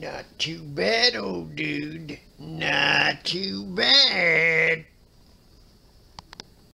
Not too bad, old dude. Not too bad.